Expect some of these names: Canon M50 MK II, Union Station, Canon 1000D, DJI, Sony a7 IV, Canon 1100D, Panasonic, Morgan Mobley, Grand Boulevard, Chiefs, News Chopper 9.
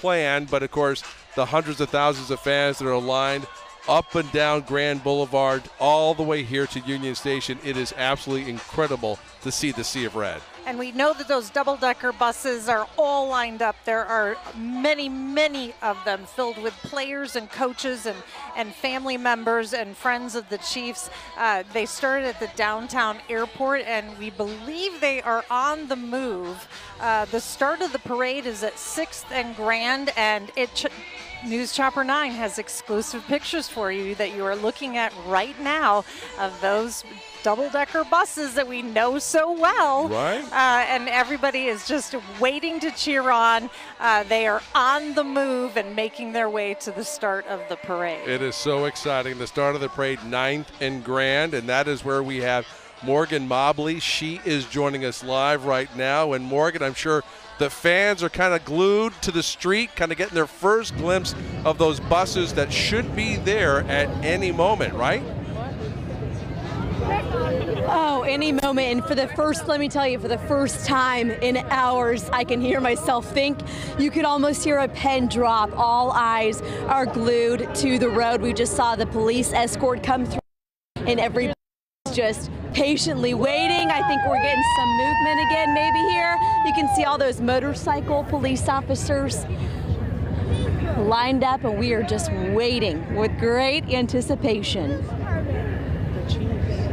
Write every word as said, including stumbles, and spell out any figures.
plan, but of course, the hundreds of thousands of fans that are aligned up and down Grand Boulevard all the way here to Union Station, it is absolutely incredible to see the Sea of Red. And we know that those double-decker buses are all lined up. There are many, many of them filled with players and coaches and, and family members and friends of the Chiefs. Uh, they started at the downtown airport, and we believe they are on the move. Uh, the start of the parade is at sixth and Grand, and it ch News Chopper nine has exclusive pictures for you that you are looking at right now of those double-decker buses that we know so well, right? Uh, and everybody is just waiting to cheer on. Uh, they are on the move and making their way to the start of the parade. It is so exciting. The start of the parade, ninth and Grand, and that is where we have Morgan Mobley. She is joining us live right now. And Morgan, I'm sure the fans are kind of glued to the street, kind of getting their first glimpse of those buses that should be there at any moment, right? Oh, any moment. And for the first, let me tell you, for the first time in hours, I can hear myself think. You could almost hear a pen drop. All eyes are glued to the road. We just saw the police escort come through, and everybody's just patiently waiting. I think we're getting some movement again, maybe here. You can see all those motorcycle police officers lined up, and we are just waiting with great anticipation. The Chiefs.